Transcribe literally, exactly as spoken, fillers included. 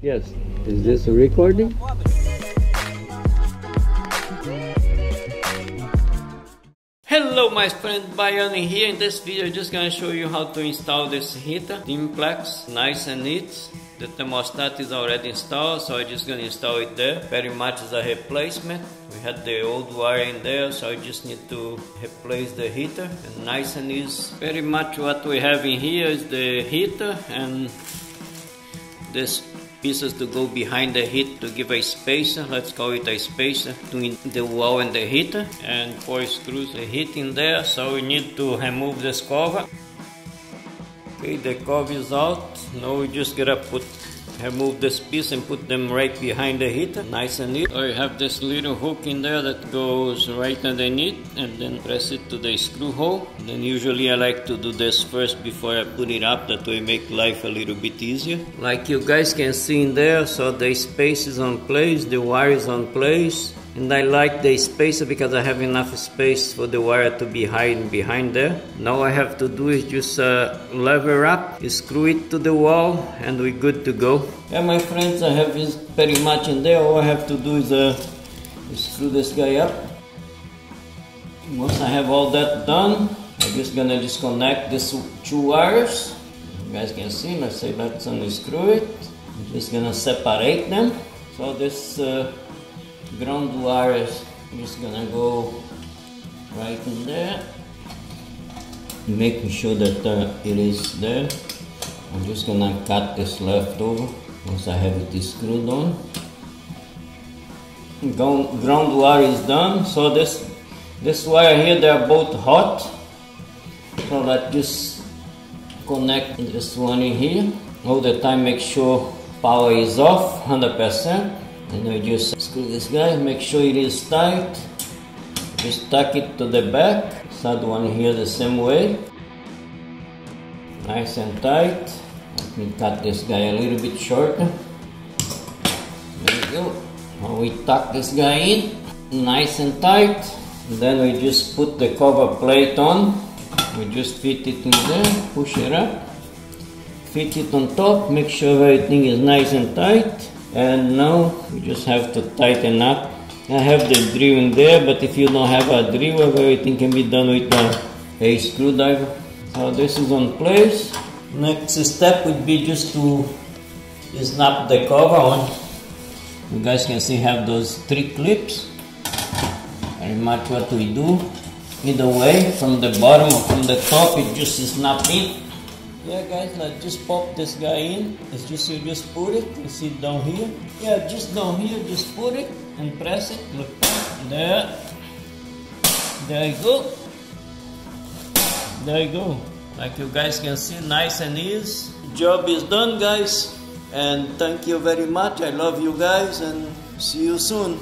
Yes. Is this a recording? Hello my friend, Bahiano here. In this video I'm just gonna show you how to install this heater, Dimplex, nice and neat. The thermostat is already installed, so I'm just gonna install it there. Very much as a replacement. We had the old wire in there, so I just need to replace the heater. And nice and neat. Very much what we have in here is the heater and this pieces to go behind the heat to give a spacer, let's call it a spacer, between the wall and the heater, and four screws the heat in there, so we need to remove this cover. Okay, the cover is out, now we just gotta put, remove this piece and put them right behind the heater, nice and neat. So you have this little hook in there that goes right underneath and then press it to the screw hole. And then usually I like to do this first before I put it up, that way make life a little bit easier. Like you guys can see in there, so the space is on place, the wire is on place. And I like the spacer because I have enough space for the wire to be hiding behind there. Now I have to do is just uh, lever up, screw it to the wall, and we're good to go. Yeah, my friends, I have this very much in there. All I have to do is uh, screw this guy up. Once I have all that done, I'm just gonna disconnect these two wires. You guys can see, let's say let's unscrew it. I'm just gonna separate them. So this uh, ground wires, I'm just gonna go right in there, making sure that uh, it is there. I'm just gonna cut this leftover once I have it screwed on. Ground wire is done, so this this wire here, they are both hot, so let's just connect this one in here. All the time make sure power is off one hundred percent. And we just screw this guy, make sure it is tight, just tuck it to the back. Third one here the same way, nice and tight. Let me cut this guy a little bit shorter, there you go. Now we tuck this guy in, nice and tight, and then we just put the cover plate on, we just fit it in there, push it up, fit it on top, make sure everything is nice and tight. And now you just have to tighten up. I have the drill in there, but if you don't have a drill, everything can be done with a, a screwdriver. So this is on place. Next step would be just to snap the cover on. You guys can see have those three clips. Very much what we do. Either way, from the bottom or from the top, it just snap in. Yeah guys, let's just pop this guy in. It's just you just put it, you see it down here. Yeah, just down here, just put it and press it. Look, there. There you go. There you go. Like you guys can see, nice and easy. Job is done guys. And thank you very much. I love you guys and see you soon.